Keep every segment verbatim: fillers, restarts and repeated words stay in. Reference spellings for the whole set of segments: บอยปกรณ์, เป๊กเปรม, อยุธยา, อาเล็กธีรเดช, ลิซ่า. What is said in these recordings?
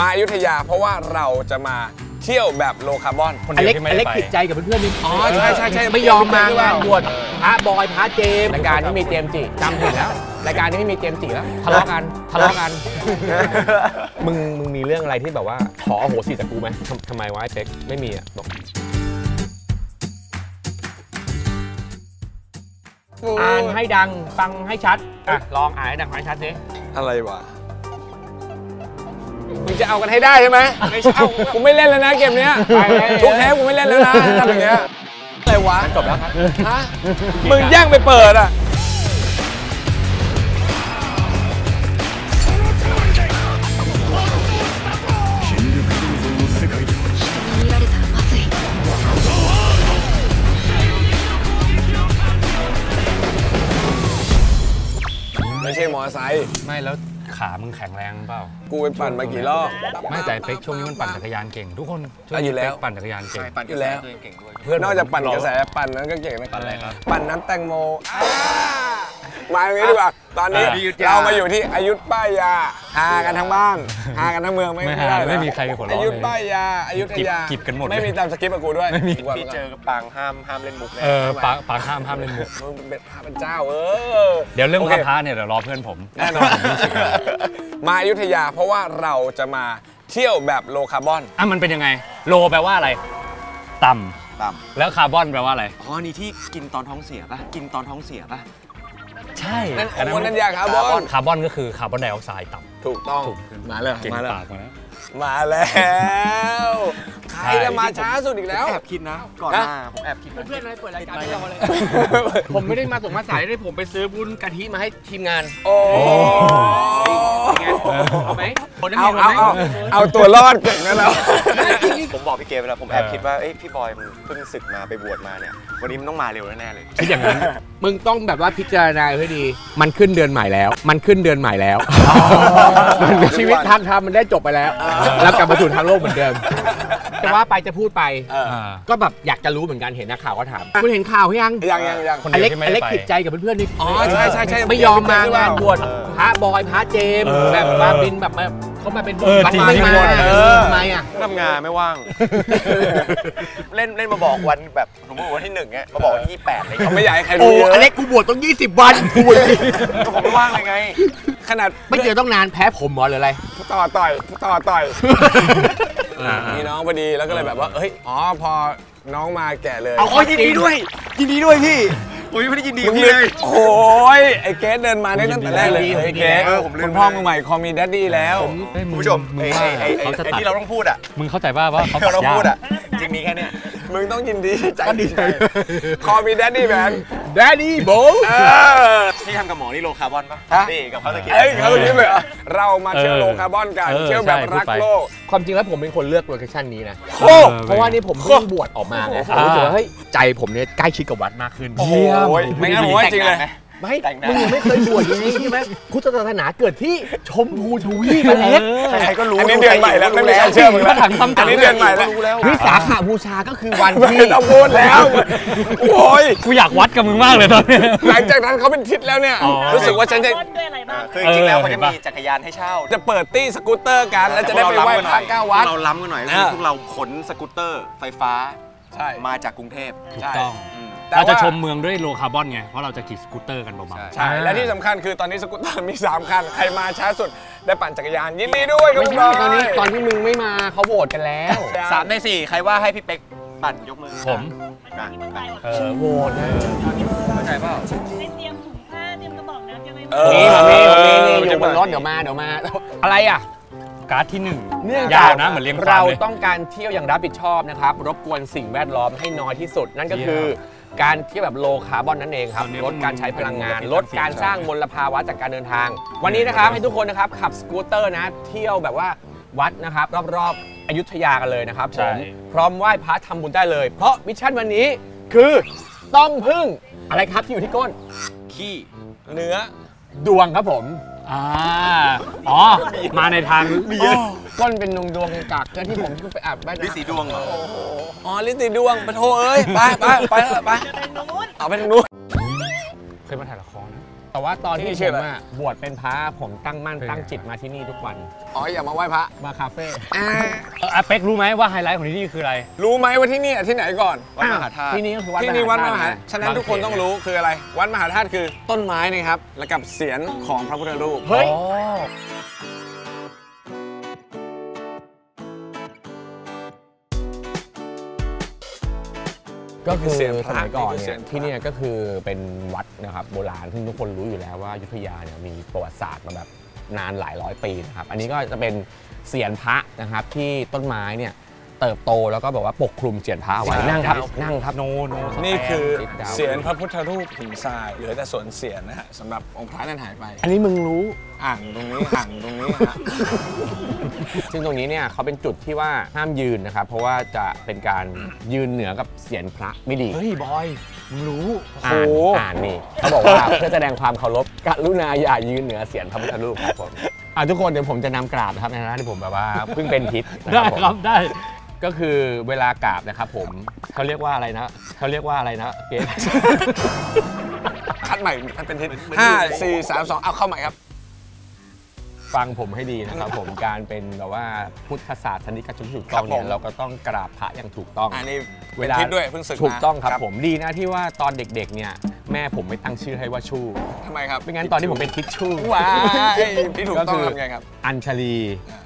มาอยุธยาเพราะว่าเราจะมาเที่ยวแบบโลคาร์บอนคนเดียวที่ไม่ได้ไปอเล็กผิดใจกับเพื่อนๆนี่อ๋อใช่ใช่ใช่ไม่ยอมมางานบวชพระบอยพระเจมรายการที่มีเจมจิจำผิดแล้วรายการที่ไม่มีเจมจิแล้วทะเลาะกันทะเลาะกันมึงมึงมีเรื่องอะไรที่แบบว่าขอโหสิจากกูไหมทำไมวะไอ้เป๊กไม่มีอ่ะบอกอ่านให้ดังฟังให้ชัดอ่ะลองอ่านให้ดังให้ชัดสิอะไรวะมึงจะเอากันให้ได้ใช่ไหมไม่เอากูไม่เล่นแล้วนะเกมเนี้ยทุกเทปกูไม่เล่นแล้วนะทำอย่างเงี้ยอะไรวะจบแล้วฮะมึงย่างไปเปิดอ่ะไม่ใช่มอไซค์ไม่แล้วขามึงแข็งแรงเปล่ากูไปปั่นมากี่รอบไม่แต่เป๊กช่วงนี้มันปั่นจักรยานเก่งทุกคนช่วงนี้เป๊กปั่นจักรยานเก่งปั่นอยู่แล้วเพื่อนนอกจากปั่นกระแสปั่นนั้นก็เก่งนะปั่นอะไรครับปั่นน้ำแตงโมมาอย่างนี้ดีกว่าตอนนี้เรามาอยู่ที่อยุธยาหากันทั้งบ้านหากันทั้งเมืองไม่ได้ไม่มีใครหัวเราะอยุธยาอยุธยากีบกันหมดไม่มีตามสคริปต์กับกูด้วยที่เจอกับปางห้ามห้ามเล่นมุกเออปางห้ามห้ามเล่นมุกเป็นพระเป็นเจ้าเออเดี๋ยวเรื่องพระพระเนี่ยเดี๋ยวรอเพื่อนผมแน่นอนมาอยุธยาเพราะว่าเราจะมาเที่ยวแบบโลคาร์บอนอ่ะมันเป็นยังไงโลแปลว่าอะไรต่ำต่ำแล้วคาร์บอนแปลว่าอะไรอ๋อนี่ที่กินตอนท้องเสียป่ะกินตอนท้องเสียป่ะใช่นั่นยาคาร์บอนคาร์บอนก็คือคาร์บอนไดออกไซด์ต่ำถูกต้องมาเลยมาแล้วมาแล้วใครจะมาช้าสุดอีกแล้วแอบคิดนะก่อนหน้าผมแอบคิดเพื่อนอะไรเปิดรายการให้เราเลยผมไม่ได้มาส่งมาสายเลยผมไปซื้อบุญกะทิมาให้ทีมงานโอ้เอาไหมเอาเอาเอาตัวรอดเก่งนะเราผมบอกพี่เกมไปแล้วผมแอบคิดว่าพี่บอยมึงเพิ่งศึกมาไปบวชมาเนี่ยวันนี้มึงต้องมาเร็วแน่เลยคิดอย่างนั้นมึงต้องแบบว่าพิจารณาให้ดีมันขึ้นเดือนใหม่แล้วมันขึ้นเดือนใหม่แล้วชีวิตทางธรรมมันได้จบไปแล้วแล้วกลับมาสู่ทางโลกเหมือนเดิมแต่ว่าไปจะพูดไปก็แบบอยากจะรู้เหมือนกันเห็นนักข่าวก็ถามคุณเห็นข่าวยังยังยังคนเล็กเล็กผิดใจกับเพื่อนๆนี่อ๋อใช่ใช่ใช่ไม่ยอมมางานบวชพระบอยพระเจมแบบมาเป็นแบบเขามาเป็นบัตรไม่มาทำไมอ่ะทำงานไม่ว่างเล่นเล่นมาบอกวันแบบสมมติวันที่หนึ่งเงี้ยมาบอกวันที่ยี่สิบแปดเลยเขาไม่อยากให้ใครรู้เยอะอเล็กกูบวชต้องยี่สิบวันกูบวชผมไม่ว่างเลยไงขนาดไม่เจอต้องนานแพ้ผมหมอหรืออะไรต่อต่อยต่อต่อยมีน้องพอดีแล้วก็เลยแบบว่าเฮ้ยอ๋อพอน้องมาแก่เลยเอายินดีด้วยยินดีด้วยพี่ผมยังไม่ได้ยินดีกับพี่เลยโอ้ยไอ้เกสเดินมาได้ตั้งแต่แรกเลยไอ้เกสคุณพ่อมือใหม่คอมมีแดดดี้แล้วคุณผู้ชมไอ้ไอ้ไอ้ที่เราต้องพูดอ่ะมึงเข้าใจป่ะว่าเขาต้องพูดอ่ะจริงมีแค่เนี้ยมึงต้องยินดีใจดีใจคอมมีแดดดี้แมนแดดดี้โบ้ที่ทำกับหมอนี่โลคาร์บอนป่ะนี่กับเขาตะกี้เอ้ยเขาตะกี้เลยเรามาเที่ยวโลคาร์บอนกันเที่ยวแบบรักโลกความจริงแล้วผมเป็นคนเลือกโลเคชั่นนี้นะเพราะว่านี่ผมเพิ่งบวชออกมาเนี่ยผมรู้สึกว่าเฮ้ยใจผมเนี่ยใกล้ชิดกับวัดมากขึ้นไม่งั้นผมว่าจริงเลยไม่มึงยังไม่เคยบวชยังไงใช่ไหมพุทธศาสนาเกิดที่ชมพูทวีปเล็กใครก็รู้อันนี้เดือนใหม่แล้วไม่มีใครเชื่อมึงแล้วถังซ้ำอันนี้เดือนใหม่แล้ววิสาขบูชาก็คือวันที่เราพูดแล้วโอ้ยกูอยากวัดกับมึงมากเลยตอนนี้หลังจากนั้นเขาเป็นทิศแล้วเนี่ยรู้สึกว่าฉันจะคือจริงแล้วเขาจะมีจักรยานให้เช่าจะเปิดตี้สกูตเตอร์กันแล้วจะได้ไปไหว้พระเก้าวัดเราล้ำกันหน่อยพวกเราขนสกูตเตอร์ไฟฟ้ามาจากกรุงเทพถูกต้องเราจะชมเมืองด้วยโลคาร์บอนไงเพราะเราจะขี่สกูตเตอร์กันเบาๆใช่และที่สำคัญคือตอนนี้สกูตเตอร์มีสามคันใครมาช้าสุดได้ปั่นจักรยานยินดีด้วยครับพี่บอยตอนนี้ตอนที่มึงไม่มาเขาโหวตกันแล้วสามในสี่ใครว่าให้พี่เป๊กปั่นยกมือผมเออโหวตนะเข้าใจเปล่าเตรียมถุงผ้าเตรียมกระบอกน้ำเตรียมอะไรนี่มานี่มานี่อยู่บนรถเดี๋ยวมาเดี๋ยวมาอะไรอ่ะการ์ดที่หนึ่งยาวนะเหมือนเลี้ยงเราต้องการเที่ยวอย่างรับผิดชอบนะครับรบกวนสิ่งแวดล้อมให้น้อยที่สุดนั่นก็คือการเที่ยวแบบโลคาร์บอนนั่นเองครับลดการใช้พลังงานลดการสร้างมลภาวะจากการเดินทางวันนี้นะครับให้ทุกคนนะครับขับสกูตเตอร์นะเที่ยวแบบว่าวัดนะครับรอบๆอยุธยากันเลยนะครับผมพร้อมไหว้พระทำบุญได้เลยเพราะมิชชั่นวันนี้คือต้องพึ่งอะไรครับที่อยู่ที่ก้นขี้เนื้อดวงครับผมอ่าอ๋อมาในทางก้นเป็นดวงดวงกากเจ้าที่ผมที่ไปอาบได้ลิสีดวงเหรออ๋อลิสีดวงปะโถเอ้ยไปไปไปไปเอาเป็นนู้นเคยมาถ่ายละครนะ แต่ว่าตอนที่ผมอะบวชเป็นพระผมตั้งมั่นตั้งจิตมาที่นี่ทุกวันอ๋ออย่ามาไหว้พระมาคาเฟ่อาเป็กรู้ไหมว่าไฮไลท์ของที่นี่คืออะไรรู้ไหมว่าที่นี่ที่ไหนก่อนวัดมหาธาตุที่นี่ก็คือวัดที่นี่วัดมหาธาตุฉะนั้นทุกคนต้องรู้คืออะไรวัดมหาธาตุคือต้นไม้นะครับและกับเศียรของพระพุทธรูปเฮ้ยก็คือสมัยก่อนเนี่ยที่นี่ก็คือเป็นวัดนะครับโบราณที่ทุกคนรู้อยู่แล้วว่าอยุธยาเนี่ยมีประวัติศาสตร์มาแบบนานหลายร้อยปีนะครับอันนี้ก็จะเป็นเศียรพระนะครับที่ต้นไม้เนี่ยเติบโตแล้วก็แบบว่าปกคลุมเศียรพระไว้นั่งทับนั่งทับโนโนนี่คือเศียรพระพุทธรูปหินทรายเหลือแต่ส่วนเศียรนะฮะสำหรับองค์พระนั้นหายไปอันนี้มึงรู้อ่างตรงนี้อ่างตรงนี้นะซึ่งตรงนี้เนี่ยเขาเป็นจุดที่ว่าห้ามยืนนะครับเพราะว่าจะเป็นการยืนเหนือกับเศียรพระไม่ดีเฮ้ยบอยมึงรู้อ่านอ่านนี่เขาบอกว่าเพื่อแสดงความเคารพกรุณาอย่ายืนเหนือเศียรพระพุทธรูปครับผมอ่ะทุกคนเดี๋ยวผมจะนำกราบนะครับในฐานะที่ผมแบบว่าเพิ่งเป็นทิศได้ครับได้ก็คือเวลากราบนะครับผมเขาเรียกว่าอะไรนะเขาเรียกว่าอะไรนะเกมคัดใหม่เป็นทิศห้าสี่สามสองเอาเข้าใหม่ครับฟังผมให้ดีนะครับผมการเป็นแบบว่าพุทธศาสนิกชนถูกต้องเนี่ยเราก็ต้องกราบพระอย่างถูกต้องอันนี้เวลาด้วยเพิ่งศึกถูกต้องครับผมดีนะที่ว่าตอนเด็กๆเนี่ยแม่ผมไม่ตั้งชื่อให้ว่าชู่ทำไมครับไม่งั้นตอนที่ผมเป็นทิชชู่ว้าที่ถูกต้องทำไงครับอัญชลี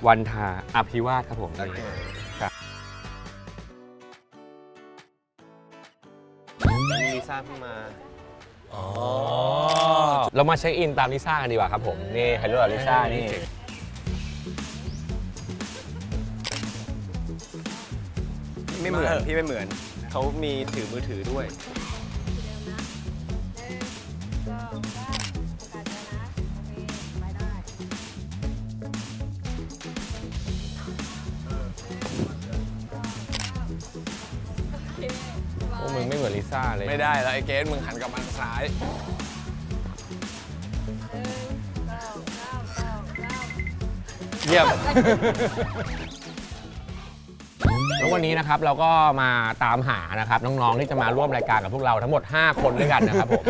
วันทาอภิวาทครับผมลิซ่าขึ้นมาเรามาเช็คอินตามลิซ่ากันดีกว่าครับผมนี่ไฮโลลิซ่านี่ไม่เหมือนพี่ไม่เหมือนเขามีถือมือถือด้วยมึงไม่เหมือนลิซ่าเลยไม่ได้แล้วไอ้เกสมึงหันกลับมาซ้ายเยี่ยมแล้ววันนี้นะครับเราก็มาตามหานะครับน้องๆที่จะมาร่วมรายการกับพวกเราทั้งหมดห้าคนด้วยกันนะครับผม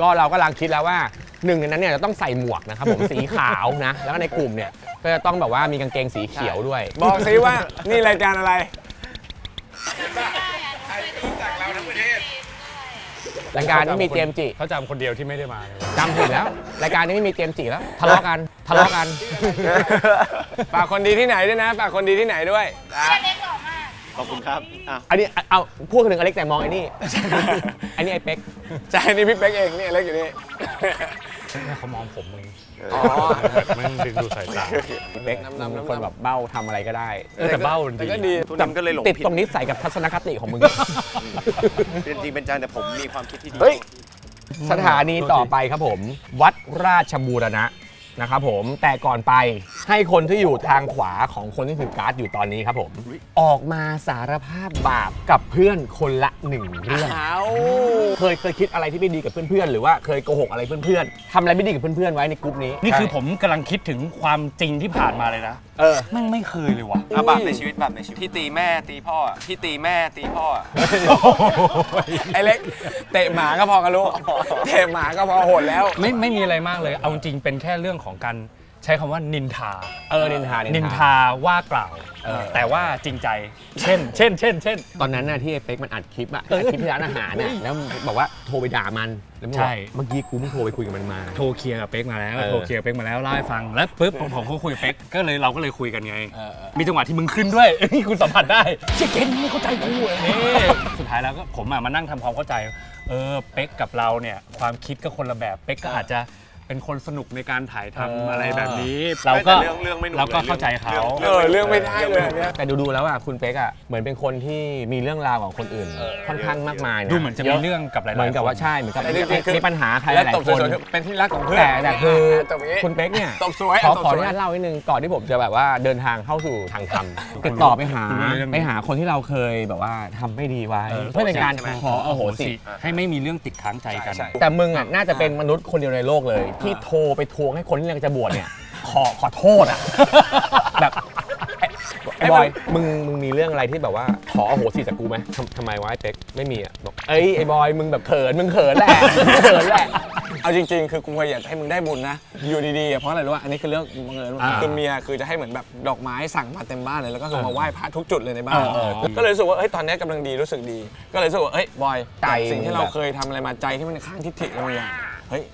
ก็เรากำลังคิดแล้วว่าหนึ่งในนั้นเนี่ยจะต้องใส่หมวกนะครับผมสีขาวนะแล้วก็ในกลุ่มเนี่ยก็จะต้องแบบว่ามีกางเกงสีเขียวด้วยบอกซิว่านี่รายการอะไรรายการนี้มีเจมจิเขาจำคนเดียวที่ไม่ได้มาจำผิดแล้วรายการนี้ไม่มีเจมจิแล้วทะเลาะกันทะเลาะกันฝากคนดีที่ไหนด้วยนะฝากคนดีที่ไหนด้วยขอบคุณครับอันนี้เอาพูดถึงอเล็กแต่มองไอ้นี่ไอ้นี่ไอ้เป๊กใช่นี่พี่เป๊กเองนี่อเล็กอยู่นี่เขามองผมมึงอ๋อไม่ดึงดูสายตาเป๊กนำคนแบบเบ้าทำอะไรก็ได้แต่เบ้าจริงก็ดีก็เลยหลงติดตรงนี้ใส่กับทัศนคติของมึงจริงเป็นจังแต่ผมมีความคิดที่ดีสถานีต่อไปครับผมวัดราชบูรณะนะครับผมแต่ก่อนไปให้คนที่อยู่ทางขวาของคนที่ถือการ์ดอยู่ตอนนี้ครับผมออกมาสารภาพบาปกับเพื่อนคนละหนึ่งเรื่องเคยเคยคิดอะไรที่ไม่ดีกับเพื่อนๆหรือว่าเคยโกหกอะไรเพื่อนๆทำอะไรไม่ดีกับเพื่อนๆไว้ในกลุ่มนี้นี่คือผมกำลังคิดถึงความจริงที่ผ่านมาเลยนะเออแม่งไม่เคยเลยว่ะบาปในชีวิตบาปในชีวิตที่ตีแม่ตีพ่อที่ตีแม่ตีพ่อไอเล็กเตะหมาก็พอกันรู้เตะหมาก็พอโหดแล้วไม่ไม่มีอะไรมากเลยเอาจริงเป็นแค่เรื่องของการใช้คำว่านินทาเออนินทานินทาว่ากล่าวแต่ว่าจริงใจเช่นเช่นเช่นเช่นตอนนั้นน่ะที่เป๊กมันอัดคลิปอะอัดคลิปที่ร้านอาหารน่ะแล้วบอกว่าโทรไปด่ามันใช่เมื่อกี้กูไม่โทรไปคุยกับมันมาโทรเคลียร์กับเป๊กมาแล้วโทรเคลียร์เป๊กมาแล้วเล่าให้ฟังแล้วปุ๊บผมก็คุยเป๊กก็เลยเราก็เลยคุยกันไงมีจังหวะที่มึงขึ้นด้วยคุณสัมผัสได้เจ๊เก่งไม่เข้าใจกูเลยสุดท้ายแล้วก็ผมมานั่งทำความเข้าใจเออเป๊กกับเราเนี่ยความคิดก็คนละแบบเป๊กก็อาจจะเป็นคนสนุกในการถ่ายทำอะไรแบบนี้เราก็เราก็เข้าใจเขาเรื่องไม่ได้เลยแต่ดูๆแล้วอ่ะคุณเป๊กอ่ะเหมือนเป็นคนที่มีเรื่องราวของคนอื่นค่อนข้างมากมายดูเหมือนจะมีเรื่องกับหลายๆคนเหมือนกับว่าใช่เหมือนกับมีปัญหาใครหลายคนเป็นที่รักของเพื่อนแต่คือคุณเป๊กเนี่ยขอขออนุญาตเล่านิดนึงก่อนที่ผมจะแบบว่าเดินทางเข้าสู่ทางธรรมติดต่อไปหาไปหาคนที่เราเคยแบบว่าทำไม่ดีไว้เพื่อเป็นการขออโหสิให้ไม่มีเรื่องติดค้างใจกันแต่มึงอ่ะน่าจะเป็นมนุษย์คนเดียวในโลกเลยที่โทรไปทวงให้คนที่กำลังจะบวชเนี่ยขอขอโทษอ่ะแบบไอ้บอยมึงมึงมีเรื่องอะไรที่แบบว่าขออโหสิจากกูไหมทำไมวะไอ้เป๊กไม่มีอ่ะบอกเอ้ยไอ้บอยมึงแบบเขินมึงเขินแหละเขินแหละ เอาจริงๆคือกูพยายามให้มึงได้บุญนะอยู่ดีๆเพราะอะไรรู้ว่าอันนี้คือเรื่องบังเอิญคือเมียคือจะให้เหมือนแบบดอกไม้สั่งมาเต็มบ้านเลยแล้วก็คือมาไหว้พระทุกจุดเลยในบ้านก็เลยรู้สึกว่าเฮ้ยตอนนี้กำลังดีรู้สึกดีก็เลยรู้สึกว่าเฮ้ยบอยสิ่งที่เราเคยทำอะไรมาใจที่มันข้างทิฐิเราอย่างเฮ้ย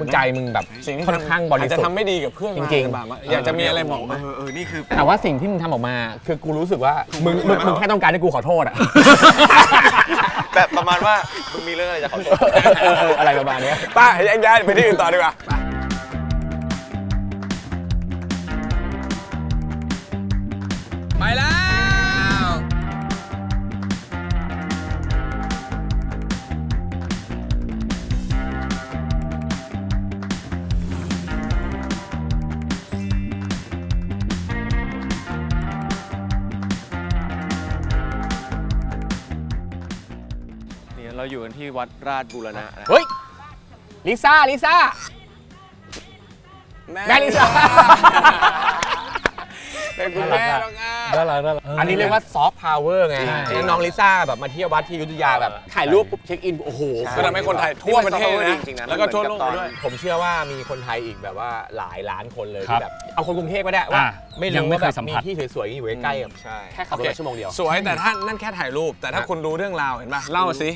มึงใจมึงแบบค่อนข้างบริสุทธิ์อาจจะทำไม่ดีกับเพื่อนจริงๆอยากจะมีอะไรบอกมานี่คือแต่ว่าสิ่งที่มึงทำออกมาคือกูรู้สึกว่ามึงมึงแค่ต้องการให้กูขอโทษอะแบบประมาณว่ามึงมีเรื่องอะไรจะขอโทษอะไรประมาณนี้ป้าแยกย้ายไปที่อื่นต่อดีกว่าไปแล้วเราอยู่กันที่วัดราชบูรณะนะเฮ้ยลิซ่าลิซ่าแม่ลิซ่าเป็นคุณแม่น้องอาน่ารักน่ารักอันนี้เรียกว่าซอฟต์พาวเวอร์ไงน้องลิซ่าแบบมาเที่ยววัดที่อยุธยาแบบถ่ายรูปปุ๊บเช็คอินโอ้โหก็ทำให้คนไทยทั่วประเทศนะแล้วก็ทั่วโลกด้วยผมเชื่อว่ามีคนไทยอีกแบบว่าหลายล้านคนเลยที่แบบเอาคนกรุงเทพก็ได้ว่าไม่รู้ว่าแบบมีที่สวยๆอยู่ใกล้ๆใช่แค่ขับรถชั่วโมงเดียวสวยแต่ท่านนั่นแค่ถ่ายรูปแต่ถ้าคุณรู้เรื่องราวเห็นป่ะเล่าสิ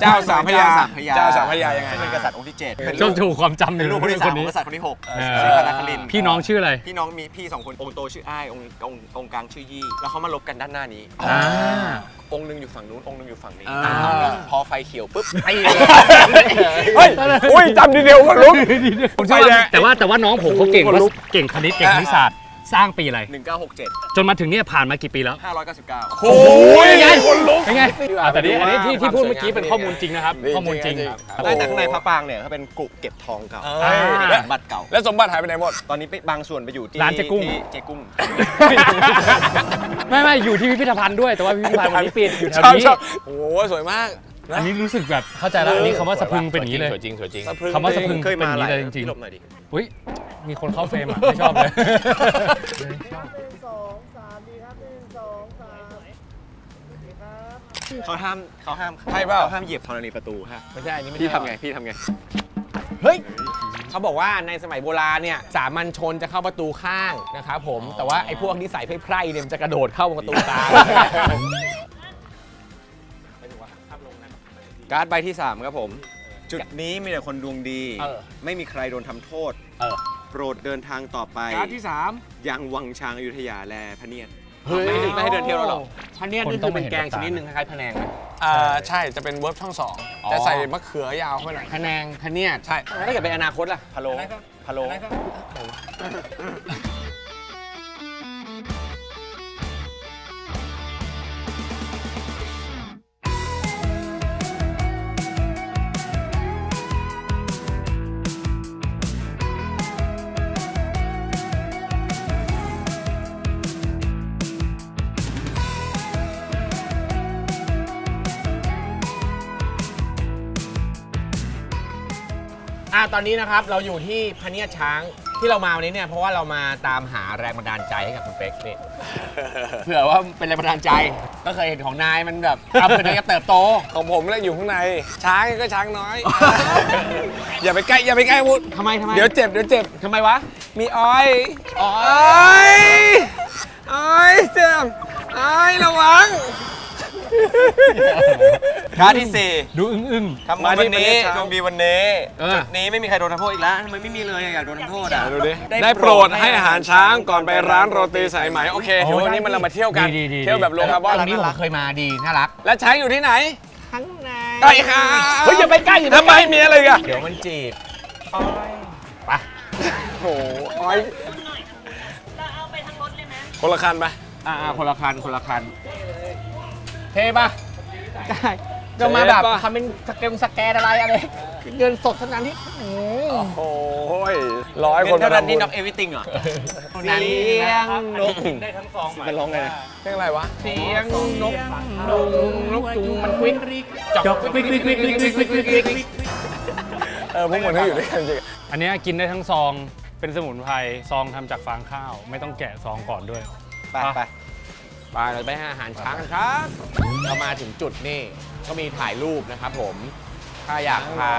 เจ้าสามพระยาเจ้าสามพระยายังไงเป็นกษัตริย์องค์ที่เจ็ดเป็นลูกถูกความจำในลูกคนนี้กษัตริย์คนที่หกชื่อพระนครินทร์พี่น้องชื่ออะไรพี่น้องมีพี่สองคนองค์โตชื่ออ้ายองค์องค์กลางชื่อยี่แล้วเขามาลบกันด้านหน้านี้องค์หนึ่งอยู่ฝั่งนู้นองค์หนึ่งอยู่ฝั่งนี้พอไฟเขียวปุ๊บไอ้เฮ้ยอุ้ยจำดีเดียวว่าลุกแต่ว่าแต่ว่าน้องผมเขาเก่งเก่งคณิตเก่งวิชาศาสตร์สร้างปีอะไรหนึ่งพันเก้าร้อยหกสิบเจ็ดจนมาถึงเนี่ยผ่านมากี่ปีแล้วห้าร้อยเก้าสิบเก้าโอ้ยไงเป็นไงแต่นี่อันนี้ที่ที่พูดเมื่อกี้เป็นข้อมูลจริงนะครับข้อมูลจริงได้แต่ข้างในพระปางเนี่ยเขาเป็นกุเก็บทองเก่าและบัตรเก่าและสมบัติหายไปไหนหมดตอนนี้บางส่วนไปอยู่ที่ร้านเจ๊กุ้งเจ๊กุ้งไม่ไม่อยู่ที่พิพิธภัณฑ์ด้วยแต่ว่าพิพิธภัณฑ์มันปิดอยู่แถวนี้โอ้สวยมากอันนี้รู้สึกแบบเข้าใจแล้วอันนี้คำว่าสะพึงเป็นอย่างนี้เลยจริงสวยจริงคำว่าสะพึงเคยมาเลยจริงอุ้ยมีคนเข้าเฟรมอ่ะไม่ชอบเลยเขาห้ามเขาห้ามใช่เปล่าเขาห้ามเหยียบธรณีประตูฮะไม่ใช่อันนี้พี่ทำไงพี่ทำไงเฮ้ยเขาบอกว่าในสมัยโบราณเนี่ยสามัญชนจะเข้าประตูข้างนะครับผมแต่ว่าไอ้พวกนิสัยไพร่ๆเนี่ยมันจะกระโดดเข้าประตูตาการ์ดใบที่สามครับผมจุดนี้มีแต่คนดวงดีไม่มีใครโดนทำโทษโปรดเดินทางต่อไปการ์ดที่สามยังวังช้างอยุธยาแลพะเนียดไม่ให้เดินเที่ยวเราหรอกพะเนียดนี่คือเป็นแกงชนิดหนึ่งคล้ายๆพะแนงอ่าใช่จะเป็นเวิร์บช่องสองแต่ใส่มะเขือยาวไปหน่อยพะแนงพะเนียดใช่ถ้าเกิดเป็นอนาคตล่ะพะโล้พะโล้ตอนนี้นะครับเราอยู่ที่พะเนียดช้างที่เรามาวันนี้เนี่ยเพราะว่าเรามาตามหาแรงบันดาลใจให้กับคุณเป๊กนี่เผื่อว่าเป็นแรงบันดาลใจก็เคยเห็นของนายมันแบบเอาเป็นการเติบโตของผมแล้วอยู่ข้างในช้างก็ช้างน้อยอย่าไปใกล้อย่าไปใกล้วุฒิทำไมทำไมเดี๋ยวเจ็บเดี๋ยวเจ็บทำไมวะมีอ้อยอ้อยอ้อยเจ็บอ้อยระวังการ์ดที่สี่ดูอึ้งๆทำมาวันนี้จงมีวันนี้จุดนี้ไม่มีใครโดนทำโทษอีกแล้วทำไมไม่มีเลยอยากโดนทำโทษอ่ะดูดิได้โปรดให้อาหารช้างก่อนไปร้านโรตีสายไหมโอเคเดี๋ยววันนี้มันเรามาเที่ยวกันเที่ยวแบบโลคาร์บอนนี่ผมเคยมาดีน่ารักและช้างอยู่ที่ไหนข้างในใกล้ค่ะเฮ้ยอย่าไปใกล้ทำไมมีอะไรกันเดี๋ยวมันจีบอ้อยไปโอ้อ้อยเราเอาไปทางรถเลยไหมคนละคันไปอ่าคนละคันคนละคันเท่ป่ะได้จะมาแบบทำเป็นสเกลสแกนอะไรอะไรเงินสดเท่านั้นที่โอ้โหร้อยคนเท่านั้นนี่นับเอวิติงเหรอเสียงนกได้ทั้งสองมันร้องไงนะเสียงอะไรวะเสียงนกนกนกจุงมันควิกจอกควิกควิกควิกควิกควิกควิกควิกควิกเออพวกมันก็อยู่ด้วยกันจริงอันนี้กินได้ทั้งซองเป็นสมุนไพรซองทำจากฟางข้าวไม่ต้องแกะซองก่อนด้วยไปไปไปเราไปหาอาหารช้างกันครับเรามาถึงจุดนี่ก็มีถ่ายรูปนะครับผม ถ้าอยากพา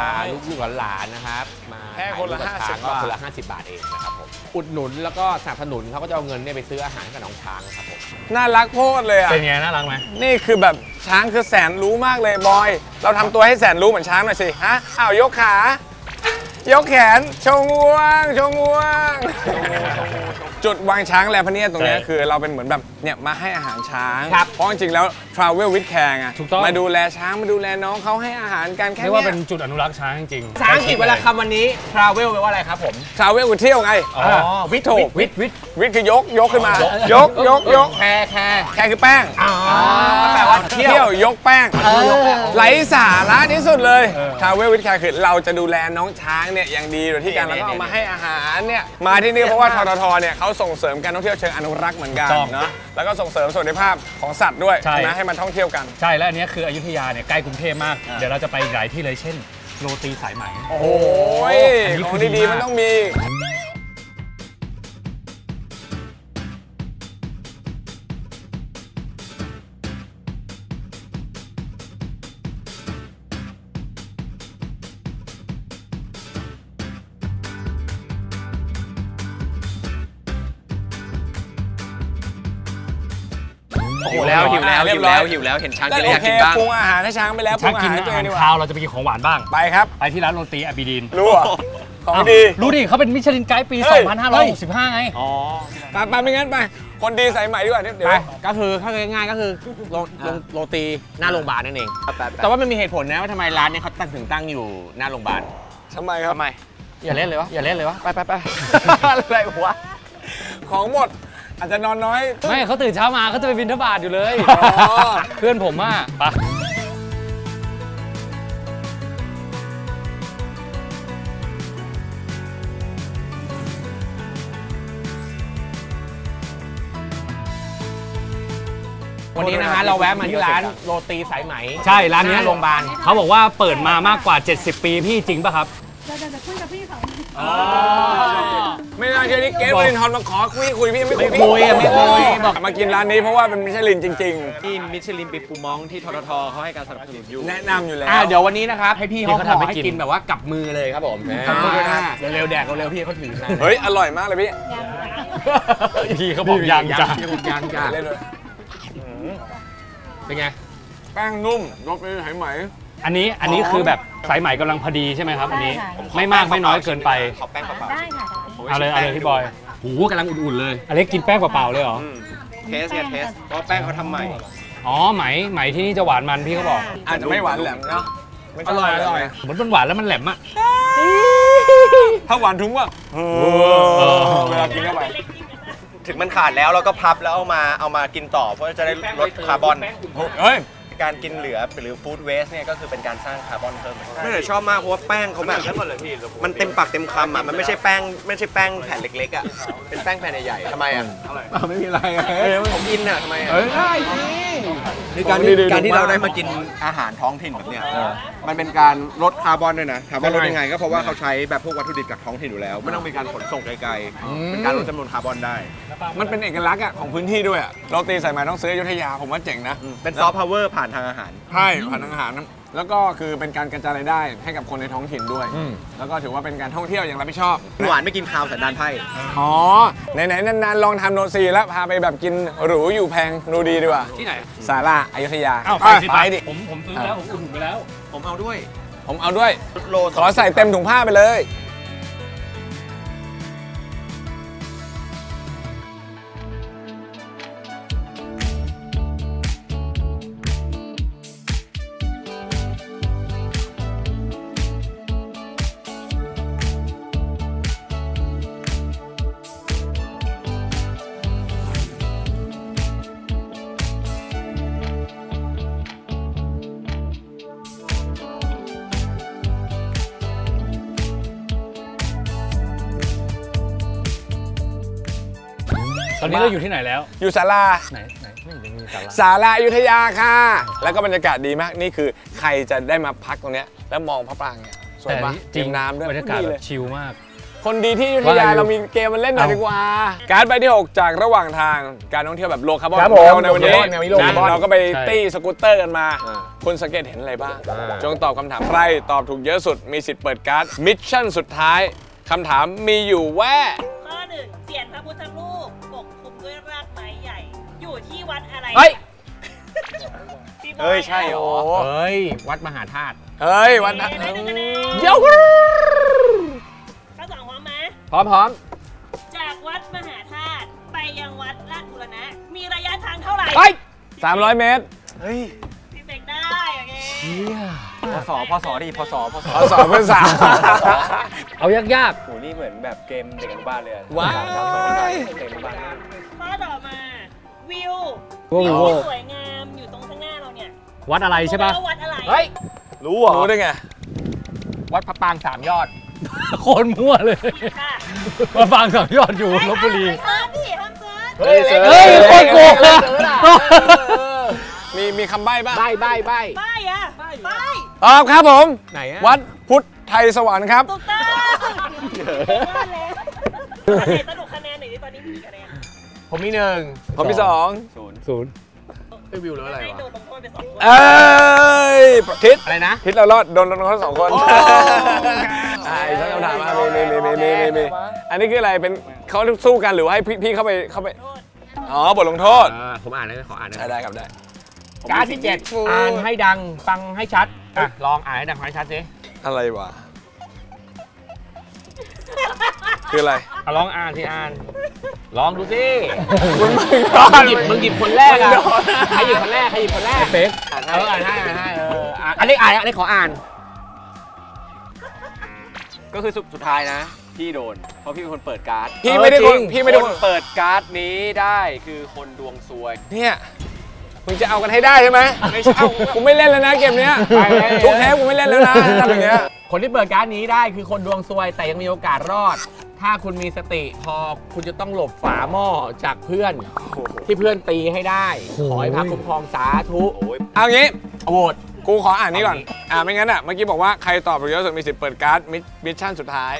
ลูกๆหลานๆนะครับมาแค่คนละห้าสิบบาทก็คนละห้าสิบบาทเองนะครับผมอุดหนุนแล้วก็สนับสนุนเขาก็จะเอาเงินเนี่ยไปซื้ออาหารกับน้องช้างครับผมน่ารักโคตรเลยอ่ะเป็นไงน่ารักไหมนี่คือแบบช้างคือแสนรู้มากเลยบอยเราทำตัวให้แสนรู้เหมือนช้างหน่อยสิฮะอ้าวยกขายกแขนโชว์งวงโชว์งวงจุดวางช้างแลพเนียตรงนี้คือเราเป็นเหมือนแบบเนี่ยมาให้อาหารช้างเพราะจริงๆแล้ว Travel with Care อ่ะมาดูแลช้างมาดูแลน้องเขาให้อาหารกันแค่นี้ว่าเป็นจุดอนุรักษ์ช้างจริงช้างอังกฤษเวลาคำวันนี้ Travel แปลว่าอะไรครับผม Travel คือเที่ยวไงอ๋อวิทโถวิทวิทวิทคือยกยกขึ้นมายกยกยกแคร์แคร์แคร์คือแป้งอ๋อแปลว่าเที่ยวยกแป้งไร้สาระที่สุดเลย Travel with Care คือเราจะดูแลน้องช้างเนี่ยอย่างดีโดยที่การแล้วก็เอามาให้อาหารเนี่ยมาที่นี่เพราะว่าทททเนี่ยเขาส่งเสริมการท่องเที่ยวเชิงอนุรักษ์เหมือนกันเนาะแล้วก็ส่งเสริมสวัสดิภาพของสัตว์ด้วยนะให้มันท่องเที่ยวกันใช่และอันนี้คืออยุธยาเนี่ยใกล้กรุงเทพมากเดี๋ยวเราจะไปหลายที่เลยเช่นโรตีสายไหมโอ้โหของดีๆมันต้องมีหิวแล้วหิวแล้วหิวแล้วหิวแล้วเห็นช้างก็เลยอยากกินบ้างปรุงอาหารให้ช้างไปแล้วปรุงอาหารตัวเองดีกว่าข้าวเราจะไปกินของหวานบ้างไปครับไปที่ร้านโรตีอบิดินรู้อ่ะของดีรู้ดิเขาเป็นมิชลินไกด์ปีสองพันห้าร้อยหกสิบห้าไงอ๋อไปๆไม่งั้นไปคนดีสายใหม่ดีกว่าเดี๋ยวก็คือเข้าใจง่ายก็คือโรตีหน้าโรงพยาบาลนั่นเองแต่ว่ามันมีเหตุผลนะว่าทำไมร้านนี้เขาตั้งถึงตั้งอยู่หน้าโรงพยาบาลทำไมครับทำไมอย่าเล่นเลยวะอย่าเล่นเลยวะไปไปไปอะไรวะของหมดอาจจะนอนน้อยไม่เขาตื่นเช้ามาเขาจะไปบิณฑบาตอยู่เลยเพื่อนผมอ่ะไปวันนี้นะฮะเราแวะมาที่ร้านโรตีสายไหมใช่ร้านนี้โรงพยาบาลเขาบอกว่าเปิดมามากกว่าเจ็ดสิบปีพี่จริงป่ะครับเราจะจะคุยกับพี่เขาไม่น่าเชื่อนี่เกสบรินทอนมาขอคุยคุยพี่ไม่คุยพี่ไม่คุยบอกมากินร้านนี้เพราะว่าเป็นมิชลินจริงๆที่มิชลินปิดปูมองที่ทททเขาให้การสนับสนุนอยู่แนะนำอยู่แล้วเดี๋ยววันนี้นะครับให้พี่เขาทำให้กินแบบว่ากับมือเลยครับผมเร็วๆแดกเร็วๆพี่เขาถือนะเฮ้ยอร่อยมากเลยพี่พี่เขาบอกยางจ้ายังจ้าเล่นเลยเป็นไงแป้งนุ่มรสเป็นไหไหมอันนี้อันนี้คือแบบสายไหมกำลังพอดีใช่ไหมครับอันนี้ไม่มากไม่น้อยเกินไปขอแป้งเปล่าได้ค่ะเอาเลยเอาเลยพี่บอยหูกำลังอุ่นๆเลยอเล็กกินแป้งเปล่าๆเลยเหรอเทสเนี่ยเทสเพราะแป้งเขาทำใหม่อ๋อไหมไหมที่นี่จะหวานมันพี่เขาบอกอาจจะไม่หวานแหลมเนาะอร่อยอร่อยเหมือนมันหวานแล้วมันแหลมอะถ้าหวานทุ้งว่ะเวลากินเข้าไปถึงมันขาดแล้วเราก็พับแล้วเอามาเอามากินต่อเพราะจะได้ลดคาร์บอนเฮ้ยการกินเหลือหรือฟู้ดเวสเนี่ยก็คือเป็นการสร้างคาร์บอนเพิ่มไม่แต่ชอบมากเพราะว่าแป้งเขาแบบมันเต็มปากเต็มคำอ่ะมันไม่ใช่แป้งไม่ใช่แป้งแผ่นเล็กๆอ่ะเป็นแป้งแผ่นใหญ่ๆทำไมอ่ะไม่มีอะไรผมกินอ่ะทำไมอ่ะได้ที่การที่เราได้มากินอาหารท้องถิ่นแบบเนี้ยมันเป็นการลดคาร์บอนด้วยนะถามว่าลดยังไงก็เพราะว่าเขาใช้แบบพวกวัตถุดิบจากท้องถิ่นอยู่แล้วไม่ต้องมีการขนส่งไกลๆเป็นการลดจำนวนคาร์บอนได้มันเป็นเอกลักษณ์อ่ะของพื้นที่ด้วยอ่ะเราตีสายไหมต้องซื้ออยุธยาผมว่าเจ๋งนะเป็นซอฟต์พาวเวอร์ผ่านทางอาหารใช่ผ่านทางอาหารแล้วก็คือเป็นการกระจายรายได้ให้กับคนในท้องถิ่นด้วยแล้วก็ถือว่าเป็นการท่องเที่ยวอย่างรับผิดชอบหวานไม่กินข้าวสันดานไพ่อ๋อไหนๆนานๆลองทำโนซีแล้วพาไปแบบกินหรูอยู่แพงดูดีดีกว่าที่ไหนศาลาอยุธยาอ้าวไปดิผมผมซื้อแล้วผมอุ่นไปแล้วผมเอาด้วยผมเอาด้วยขอใส่เต็มถุงผ้าไปเลยตอนนี้เราอยู่ที่ไหนแล้วอยู่ศาลาไหนไหนไม่อยู่ศาลาศาลาอยุธยาค่ะแล้วก็บรรยากาศดีมากนี่คือใครจะได้มาพักตรงเนี้ยแล้วมองพระปรางเนี่ยสวยมากจิมน้ำด้วยบรรยากาศชิลมาก คนดีที่อยุธยาเรามีเกมมันเล่นหน่อยดีกว่าการไปที่หกจากระหว่างทางการท่องเที่ยวแบบโลคาร์บอนในวันนี้เราก็ไปตี้สกูตเตอร์กันมาคุณสังเกตเห็นอะไรบ้างจงตอบคำถามใครตอบถูกเยอะสุดมีสิทธิ์เปิดการ์ดมิชชั่นสุดท้ายคำถามมีอยู่ว่าข้อหนึ่งเสียรพระพุทธรูปปกคลุมด้วยรากไม้ใหญ่อยู่ที่วัดอะไรเอ้ยใช่เหรอเฮ้ยวัดมหาธาตุเฮ้ยวัดนั้นเยอะข้อสองพร้อมไหมพร้อมพร้อมจากวัดมหาธาตุไปยังวัดราชบูรณะมีระยะทางเท่าไหร่สามร้อยเมตรเฮ้ยพี่เบกได้โอเคพศพศดิพศพศพศเพื่อนสาวเอายากยากโหนี่เหมือนแบบเกมเด็กอนุบาลเลยว้ายเด็กอนุบาลข้อต่อมาวิววิวสวยงามอยู่ตรงข้างหน้าเราเนี่ยวัดอะไรใช่ป่ะวัดอะไรเฮ้ยรู้เหรอรู้ได้ไงวัดพระปางสามยอดโคนมั่วเลยพระปางสามยอดอยู่ลพบุรีเฮ้ยเฮ้ยโคตรโกงมีมีคำใบ้ป่ะใบ้ใบ้ใบ้ใบ้อะใบ้ตอบครับผมไหนอะวัดพุทธไทยสวรรค์ครับถูกต้องสนุกคะแนนหน่อยดิตอนนี้มีคะแนนผมมีหนึ่งผมมีสองศูนย์ศูนย์ไม่วิวหรืออะไรวะเอ้ยทิศอะไรนะทิศเรารอดโดนเราทั้งสองคนไอ้ฉันคำถามมาเมย์เมย์เมย์เมย์เมย์เมย์อันนี้คืออะไรเป็นเขาสู้กันหรือให้พี่เข้าไปเข้าไปอ๋อบทลงโทษผมอ่านได้ขออ่านได้ได้ครับได้การที่เจ็ดอ่านให้ดังฟังให้ชัดลองอ่านให้ดังฟังให้ชัดสิอะไรวะคืออะไรลองอ่านสิอ่านลองดูสิคุณมึงหยิบมึงหยิบคนแรกอะใครหยิบคนแรกใครหยิบคนแรกเป๊กอ่านให้อ่านให้อ่านให้อันนี้อ่านอันนี้ขออ่านก็คือสุดท้ายนะพี่โดนเพราะพี่เป็นคนเปิดการ์ดพี่ไม่ได้คนพี่ไม่ได้คนเปิดการ์ดนี้ได้คือคนดวงซวยเนี่ยมึงจะเอากันให้ได้ใช่ไหมไม่ใช่กูไม่เล่นแล้วนะเกมเนี้ยทุกเทปกูไม่เล่นแล้วนะทำอย่างเงี้ยคนที่เปิดการ์ดนี้ได้คือคนดวงซวยแต่ยังมีโอกาสรอดถ้าคุณมีสติพอคุณจะต้องหลบฝาหม้อจากเพื่อนที่เพื่อนตีให้ได้ขอให้พระคุ้มครองสาธุเอางี้โหวตกูขออ่านนี้ก่อนอ่าไม่งั้นอ่ะเมื่อกี้บอกว่าใครตอบถูกเยอะสุดมีสิทธิ์เปิดการ์ดมิชชั่นสุดท้าย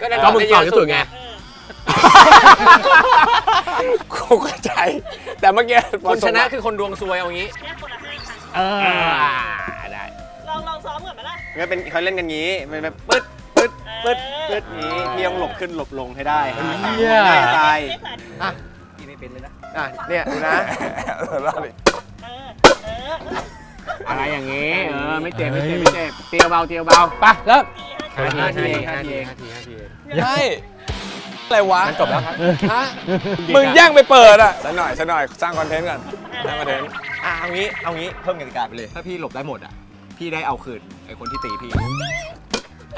ก็ได้ตอบเยอะสุดไงกูเข้าใจแต่เมื่อกี้คนชนะคือคนดวงซวยเอางี้เออได้ลองลองซ้อมก่อนไหมล่ะงั้นเป็นเขาเล่นกันงี้มันแบบปึ๊ดปึ๊ดปึ๊ดปึ๊ดนี้พี่ต้องหลบขึ้นหลบลงให้ได้ไม่ตายอ่ะพี่ไม่เป็นเลยนะอ่ะเนี่ยดูนะอะไรอย่างงี้เออไม่เจ็บไม่เจ็บไม่เจ็บเตียวเบาเตียวเบาไปเลิกห้าทีห้าทีห้าทีห้าทีใช่อะไรวะจบแล้วครับฮะมึงย่างไปเปิดอ่ะสักหน่อยสักหน่อยสร้างคอนเทนต์ก่อนสร้างคอนเทนต์อ่ะเอางี้เอางี้เพิ่มกติกาไปเลยถ้าพี่หลบได้หมดอ่ะพี่ได้เอาคืนไอ้คนที่ตีพี่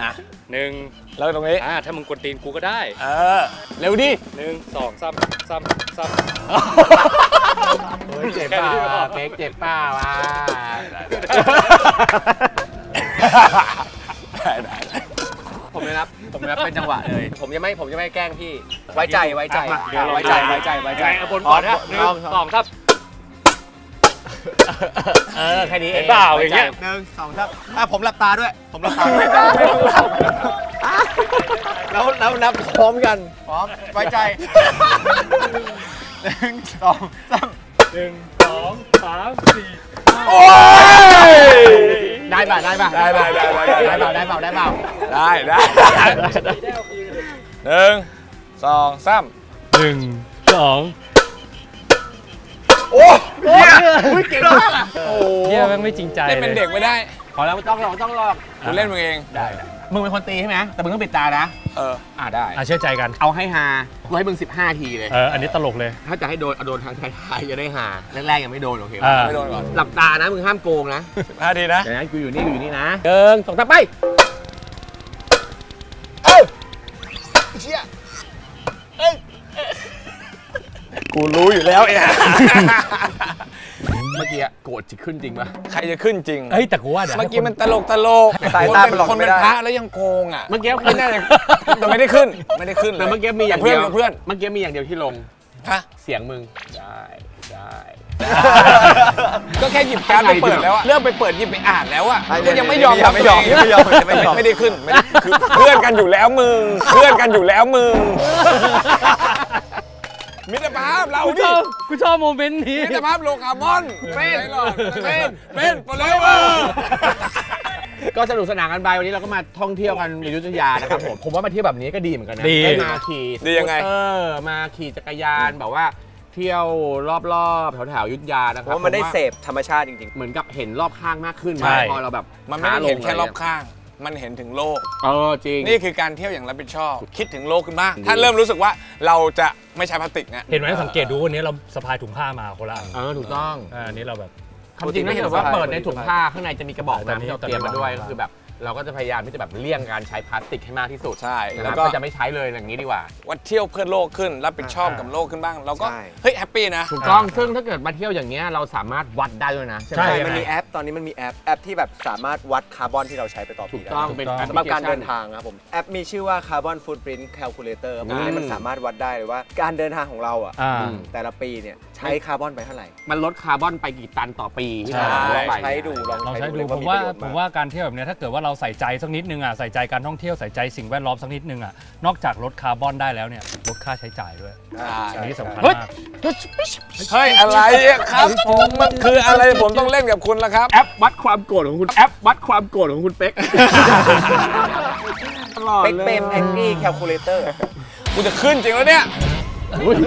อ่ะหนึ่งแล้วตรงนี้อ่ะถ้ามึงกดตีนกูก็ได้เออเร็วดิหนึ่งสองซ้ำซ้ำซ้ำเจ็บป่าวเป๊กเจ็บป่าวอ่ะได้ได้ผมไม่รับผมไม่รับเป็นจังหวะเลยผมจะไม่ผมจะไม่แกล้งพี่ไว้ใจไว้ใจไว้ใจไว้ใจไว้ใจบนก่อนนะหนึ่งสองครับเออแค่นี้เองเปล่าอย่างเงี้ยหนึ่งสองครับอ่ะผมหลับตาด้วยผมหลับตาแล้วแล้วนับพร้อมกันพร้อมไว้ใจหนึ่งสองสามหนึ่งสองสามสี่โอ้ยได้ป่ะได้ป่ะได้ได้ได้ได้เปล่าได้เปล่าได้เปล่าได้ได้หนึ่งสองสามหนึ่งสองโอ้ยไม่เก่งมากอ่ะโอ้ยมันไม่จริงใจเลยเป็นเด็กไม่ได้ขอแล้วต้องลองต้องลองคุณเล่นมึงเองได้มึงเป็นคนตีใช่ไหมแต่มึงต้องปิดตานะเอออ่าได้เชื่อใจกันเอาให้ฮากูให้มึงสิบห้าทีเลยเอออันนี้ตลกเลยถ้าจะให้โดนโดนทางท้ายจะได้ฮาแรกๆยังไม่โดนโอเคไม่โดนก่อนหลับตานะมึงห้ามโกงนะสิบห้าทีนะอย่างนั้นกูอยู่นี่กูอยู่นี่นะเดินสองทับไปเอ้ยเชี่ยเอ้ยกูรู้อยู่แล้วเองเมื่อกี้โกรธจะขึ้นจริงปะใครจะขึ้นจริงเฮ้ยแต่กูว่าเดี๋ยวเมื่อกี้มันตลกตลกสายตาเป็นคนเป็นพระแล้วยังโกงอ่ะเมื่อกี้ขึ้นได้แต่ไม่ได้ขึ้นไม่ได้ขึ้นแต่เมื่อกี้มีอย่างเดียวเพื่อนเมื่อกี้มีอย่างเดียวที่ลงฮะเสียงมึงได้ได้ ก็แค่หยิบการ์ดไปเปิดแล้วอะเริ่มไปเปิดหยิบไปอ่านแล้วอะก็ยังไม่ยอมทำไม่ยอมไม่ยอมไม่ได้ขึ้นคือเพื่อนกันอยู่แล้วมึงเพื่อนกันอยู่แล้วมึงมิตรภาพเราดิกูชอบโมเมนต์นี้มิตรภาพโลคาร์บอนเป็นเป็นเป็นโปรเลเวอร์ก็สนุกสนานกันไปวันนี้เราก็มาท่องเที่ยวกันในอยุธยานะครับผมผมว่ามาเที่ยวแบบนี้ก็ดีเหมือนกันนะได้มาขี่ดียังไงเออมาขี่จักรยานแบบว่าเที่ยวรอบๆแถวๆอยุธยานะครับเพราะมันได้เสพธรรมชาติจริงๆเหมือนกับเห็นรอบข้างมากขึ้นพอเราแบบมันไม่เห็นแค่รอบข้างมันเห็นถึงโลกเออจริงนี่คือการเที่ยวอย่างรับผิดชอบคิดถึงโลกขึ้นบ้างถ้าเริ่มรู้สึกว่าเราจะไม่ใช้พลาสติกนะเห็นไหมสังเกตดูวันนี้เราสะพายถุงผ้ามาคนละเออถูกต้องอันนี้เราแบบจริงไม่เห็นว่าเปิดในถุงผ้าข้างในจะมีกระบอกน้ำที่เราเตรียมมาด้วยคือแบบเราก็จะพยายามที่จะแบบเลี่ยงการใช้พลาสติกให้มากที่สุดใช่แล้วก็จะไม่ใช้เลยอย่างนี้ดีกว่าว่าเที่ยวเพื่อโลกขึ้นรับผิดชอบกับโลกขึ้นบ้างเราก็เฮ้ยแฮปปี้นะถูกต้องซึ่งถ้าเกิดมาเที่ยวอย่างเงี้ยเราสามารถวัดได้ด้วยนะใช่มันมีแอปตอนนี้มันมีแอปแอปที่แบบสามารถวัดคาร์บอนที่เราใช้ไปต่อปีได้สำหรับการเดินทางครับผมแอปมีชื่อว่า Carbon Footprint Calculator มันสามารถวัดได้เลยว่าการเดินทางของเราอ่ะแต่ละปีเนี่ยใช้คาร์บอนไปเท่าไหร่มันลดคาร์บอนไปกี่ตันต่อปีใช้ดูลองใช้ดูผมว่าผมว่าการเที่ยวแบบเนี้ยถ้าเกิดว่าเราใส่ใจสักนิดนึงอ่ะใส่ใจการท่องเที่ยวใส่ใจสิ่งแวดล้อมสักนิดนึงอ่ะนอกจากลดคาร์บอนได้แล้วเนี่ยลดค่าใช้จ่ายด้วยอันนี้สำคัญมากเฮ้ยอะไรครับผมมันคืออะไรผมต้องเล่นกับคุณแล้วครับแอปวัดความโกรธของคุณแอปวัดความโกรธของคุณเป๊กเป๊กเป็นแองกี้แคลคูลเลเตอร์กูจะขึ้นจริงแล้วเนี่ยเ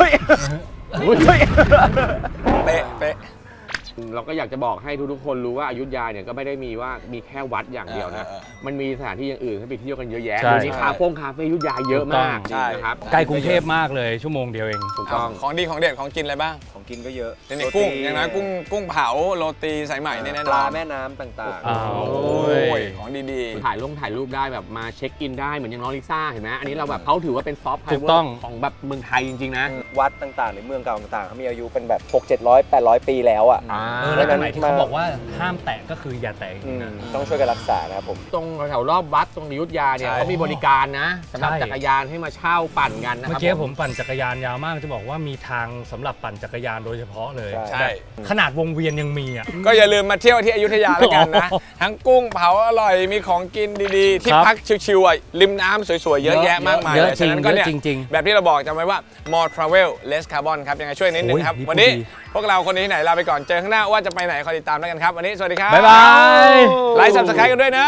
ป๊ะเป๊ะเราก็อยากจะบอกให้ทุกๆคนรู้ว่าอยุธยาเนี่ยก็ไม่ได้มีว่ามีแค่วัดอย่างเดียวนะมันมีสถานที่อย่างอื่นให้ไปเที่ยวกันเยอะแยะโดยที่คาเฟ่คาเฟ่อยุธยาเยอะมากนะครับใกล้กรุงเทพมากเลยชั่วโมงเดียวเองถูกต้องของดีของเด็ดของกินอะไรบ้างของกินก็เยอะเนี่ยกุ้งอย่างนั้นกุ้งกุ้งเผาโรตีสายใหม่เนี่ยนะปลาแม่น้ำต่างๆโอ้ยของดีๆถ่ายลงถ่ายรูปได้แบบมาเช็คอินได้เหมือนอย่างน้องลิซ่าเห็นไหมอันนี้เราแบบเขาถือว่าเป็นซอฟต์พาวเวอร์ของแบบเมืองไทยจริงๆนะวัดต่างๆหรือเมืองเก่าต่างๆเขามีอายุเป็นแบบหกเจ็ดร้อยแปดร้อยปีแล้วอ่ะแล้วสมัยที่เขาบอกว่าห้ามแตะก็คืออย่าแตะต้องช่วยกันรักษานะครับผมตรงแถวรอบวัดตรงอยุธยาเนี่ยเขามีบริการนะสำหรับจักรยานให้มาเช่าปั่นกันนะครับเมื่อกี้ผมปั่นจักรยานยาวมากจะบอกว่ามีทางสำหรับปั่นจักรยานโดยเฉพาะเลยใช่ขนาดวงเวียนยังมีอ่ะก็อย่าลืมมาเที่ยวที่อยุธยาแล้วกันนะทั้งกุ้งเผาอร่อยมีของกินดีๆที่พักชิวๆริมน้ำสวยๆเยอะแยะมากมายเลยฉะนั้นก็เนี่ยแบบที่เราบอกจำไว้ว่า more travel less carbon ครับยังไงช่วยนิดนึงครับวันนี้พวกเราคนนี้ไหนลาไปก่อนเจอข้างหน้าว่าจะไปไหนคอยติดตามแล้วกันครับวันนี้สวัสดีครับบ๊ายบายไลค์ ซับสไครบ์กันด้วยนะ